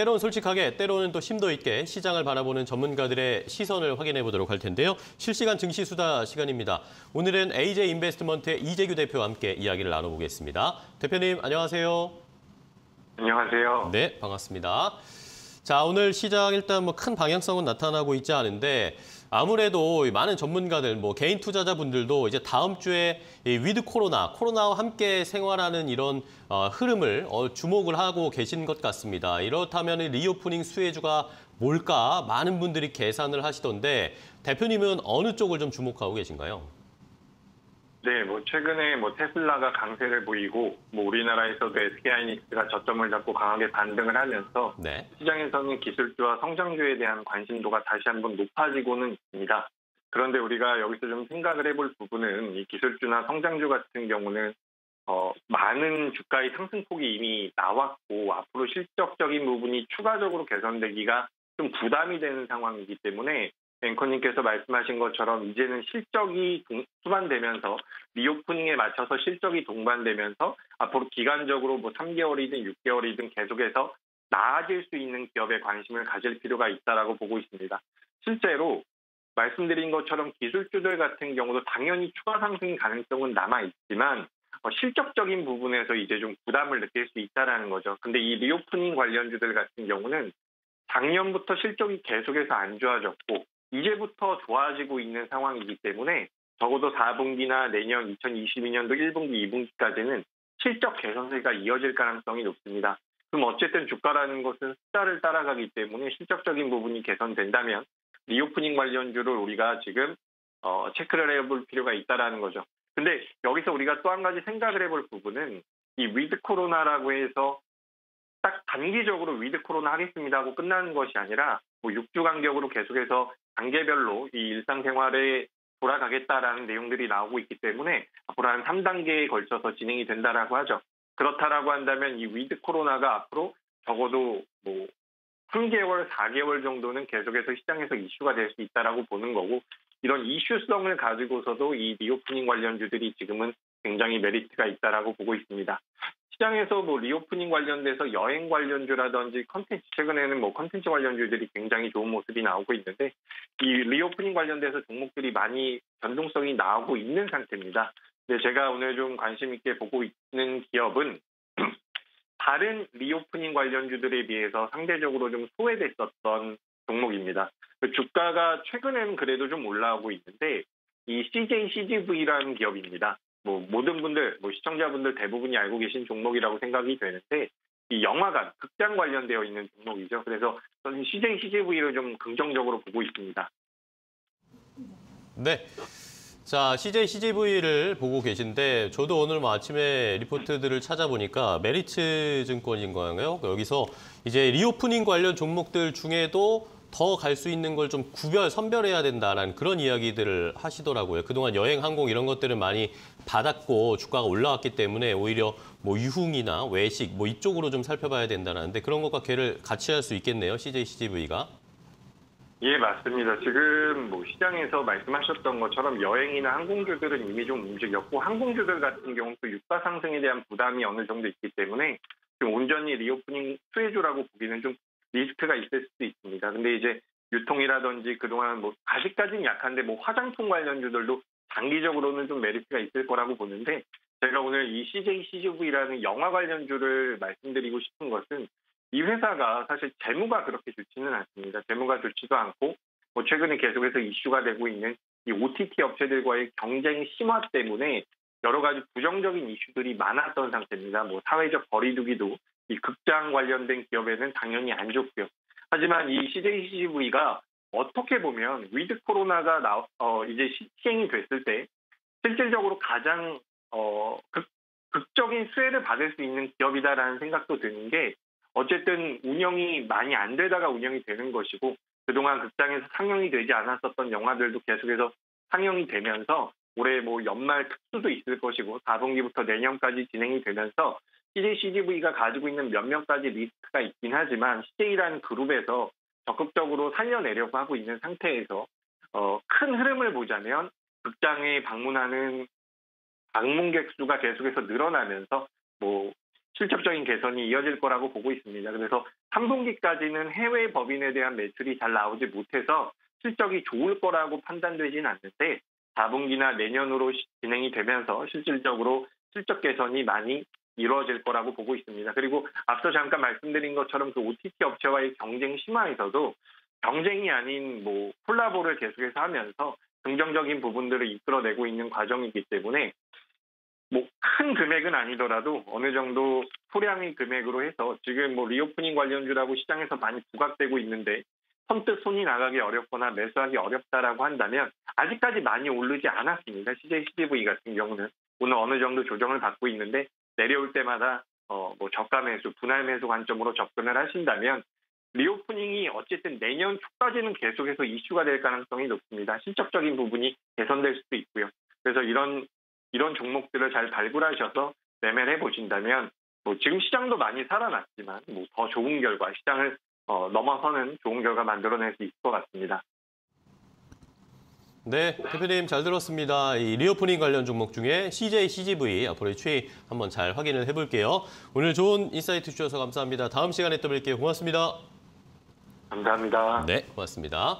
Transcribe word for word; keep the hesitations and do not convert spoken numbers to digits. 때론 솔직하게, 때로는 또 심도 있게 시장을 바라보는 전문가들의 시선을 확인해 보도록 할 텐데요. 실시간 증시 수다 시간입니다. 오늘은 에이제이 인베스트먼트의 이재규 대표와 함께 이야기를 나눠보겠습니다. 대표님, 안녕하세요. 안녕하세요. 네, 반갑습니다. 자, 오늘 시장 일단 뭐 큰 방향성은 나타나고 있지 않은데 아무래도 많은 전문가들, 뭐 개인 투자자분들도 이제 다음 주에 이 위드 코로나, 코로나와 함께 생활하는 이런 어, 흐름을 어, 주목을 하고 계신 것 같습니다. 이렇다면 리오프닝 수혜주가 뭘까? 많은 분들이 계산을 하시던데 대표님은 어느 쪽을 좀 주목하고 계신가요? 네, 뭐 최근에 뭐 테슬라가 강세를 보이고 뭐 우리나라에서도 에스케이하이닉스가 저점을 잡고 강하게 반등을 하면서 네. 시장에서는 기술주와 성장주에 대한 관심도가 다시 한번 높아지고는 있습니다. 그런데 우리가 여기서 좀 생각을 해볼 부분은 이 기술주나 성장주 같은 경우는 어, 많은 주가의 상승폭이 이미 나왔고 앞으로 실적적인 부분이 추가적으로 개선되기가 좀 부담이 되는 상황이기 때문에 앵커님께서 말씀하신 것처럼 이제는 실적이 수반되면서 리오프닝에 맞춰서 실적이 동반되면서 앞으로 기간적으로 뭐 삼 개월이든 육 개월이든 계속해서 나아질 수 있는 기업에 관심을 가질 필요가 있다라고 보고 있습니다. 실제로 말씀드린 것처럼 기술주들 같은 경우도 당연히 추가 상승 가능성은 남아 있지만 실적적인 부분에서 이제 좀 부담을 느낄 수 있다라는 거죠. 근데 이 리오프닝 관련주들 같은 경우는 작년부터 실적이 계속해서 안 좋아졌고 이제부터 좋아지고 있는 상황이기 때문에 적어도 사 분기나 내년 이천이십이 년도 일 분기, 이 분기까지는 실적 개선세가 이어질 가능성이 높습니다. 그럼 어쨌든 주가라는 것은 숫자를 따라가기 때문에 실적적인 부분이 개선된다면 리오프닝 관련주를 우리가 지금 어, 체크를 해볼 필요가 있다는 거죠. 근데 여기서 우리가 또 한 가지 생각을 해볼 부분은 이 위드 코로나라고 해서 딱 단기적으로 위드 코로나 하겠습니다 하고 끝나는 것이 아니라 뭐 육 주 간격으로 계속해서 단계별로 이 일상생활에 돌아가겠다라는 내용들이 나오고 있기 때문에 앞으로 한 삼 단계에 걸쳐서 진행이 된다라고 하죠. 그렇다라고 한다면 이 위드 코로나가 앞으로 적어도 뭐 삼 개월, 사 개월 정도는 계속해서 시장에서 이슈가 될 수 있다라고 보는 거고 이런 이슈성을 가지고서도 이 리오프닝 관련주들이 지금은 굉장히 메리트가 있다라고 보고 있습니다. 시장에서 뭐 리오프닝 관련돼서 여행 관련주라든지 컨텐츠, 최근에는 뭐 컨텐츠 관련주들이 굉장히 좋은 모습이 나오고 있는데 이 리오프닝 관련돼서 종목들이 많이 변동성이 나오고 있는 상태입니다. 근데 제가 오늘 좀 관심 있게 보고 있는 기업은 다른 리오프닝 관련주들에 비해서 상대적으로 좀 소외됐었던 종목입니다. 주가가 최근에는 그래도 좀 올라오고 있는데 이 씨제이 씨지브이라는 기업입니다. 뭐 모든 분들, 뭐 시청자분들 대부분이 알고 계신 종목이라고 생각이 되는데 이 영화관, 극장 관련되어 있는 종목이죠. 그래서 저는 씨제이 씨지브이를 좀 긍정적으로 보고 있습니다. 네. 자, 씨제이 씨지브이를 보고 계신데 저도 오늘 뭐 아침에 리포트들을 찾아보니까 메리츠 증권인 거예요. 여기서 이제 리오프닝 관련 종목들 중에도 더 갈 수 있는 걸 좀 구별, 선별해야 된다라는 그런 이야기들을 하시더라고요. 그동안 여행, 항공 이런 것들은 많이 받았고 주가가 올라왔기 때문에 오히려 뭐 유흥이나 외식 뭐 이쪽으로 좀 살펴봐야 된다는데 그런 것과 걔를 같이 할 수 있겠네요, 씨제이 씨지브이가. 예, 맞습니다. 지금 뭐 시장에서 말씀하셨던 것처럼 여행이나 항공주들은 이미 좀 움직였고 항공주들 같은 경우는 또 유가 상승에 대한 부담이 어느 정도 있기 때문에 좀 온전히 리오프닝 수혜주라고 보기는 좀 리스크가 있을 수도 있습니다. 근데 이제 유통이라든지 그동안 뭐 아직까지는 약한데 뭐 화장품 관련주들도 장기적으로는 좀 메리트가 있을 거라고 보는데 제가 오늘 이 씨제이 씨지브이라는 영화 관련주를 말씀드리고 싶은 것은 이 회사가 사실 재무가 그렇게 좋지는 않습니다. 재무가 좋지도 않고 뭐 최근에 계속해서 이슈가 되고 있는 이 오티티 업체들과의 경쟁 심화 때문에 여러 가지 부정적인 이슈들이 많았던 상태입니다. 뭐 사회적 거리두기도 이 극장 관련된 기업에는 당연히 안 좋고요. 하지만 이 씨제이 씨지브이가 어떻게 보면 위드 코로나가 나, 어, 이제 시행이 됐을 때 실질적으로 가장 어, 극, 극적인 수혜를 받을 수 있는 기업이다라는 생각도 드는 게 어쨌든 운영이 많이 안 되다가 운영이 되는 것이고 그동안 극장에서 상영이 되지 않았었던 영화들도 계속해서 상영이 되면서 올해 뭐 연말 특수도 있을 것이고 사 분기부터 내년까지 진행이 되면서 씨제이 씨지브이가 가지고 있는 몇몇 가지 리스크가 있긴 하지만 씨제이라는 그룹에서 적극적으로 살려내려고 하고 있는 상태에서 어, 큰 흐름을 보자면 극장에 방문하는 방문객 수가 계속해서 늘어나면서 뭐 실적적인 개선이 이어질 거라고 보고 있습니다. 그래서 삼 분기까지는 해외 법인에 대한 매출이 잘 나오지 못해서 실적이 좋을 거라고 판단되진 않는데 사 분기나 내년으로 진행이 되면서 실질적으로 실적 개선이 많이 이루어질 거라고 보고 있습니다. 그리고 앞서 잠깐 말씀드린 것처럼 그 오티티 업체와의 경쟁 심화에서도 경쟁이 아닌 뭐 콜라보를 계속해서 하면서 긍정적인 부분들을 이끌어내고 있는 과정이기 때문에 뭐 큰 금액은 아니더라도 어느 정도 소량의 금액으로 해서 지금 뭐 리오프닝 관련주라고 시장에서 많이 부각되고 있는데 선뜻 손이 나가기 어렵거나 매수하기 어렵다라고 한다면 아직까지 많이 오르지 않았습니다. 씨제이 씨지브이 같은 경우는 오늘 어느 정도 조정을 받고 있는데 내려올 때마다 어 뭐 저가 매수, 분할 매수 관점으로 접근을 하신다면 리오프닝이 어쨌든 내년 초까지는 계속해서 이슈가 될 가능성이 높습니다. 실적적인 부분이 개선될 수도 있고요. 그래서 이런 이런 종목들을 잘 발굴하셔서 매매를 해보신다면 뭐 지금 시장도 많이 살아났지만 뭐 더 좋은 결과, 시장을 어, 넘어서는 좋은 결과 만들어낼 수 있을 것 같습니다. 네, 대표님 잘 들었습니다. 이 리오프닝 관련 종목 중에 씨제이 씨지브이 앞으로의 추이 한번 잘 확인을 해볼게요. 오늘 좋은 인사이트 주셔서 감사합니다. 다음 시간에 또 뵐게요. 고맙습니다. 감사합니다. 네, 고맙습니다.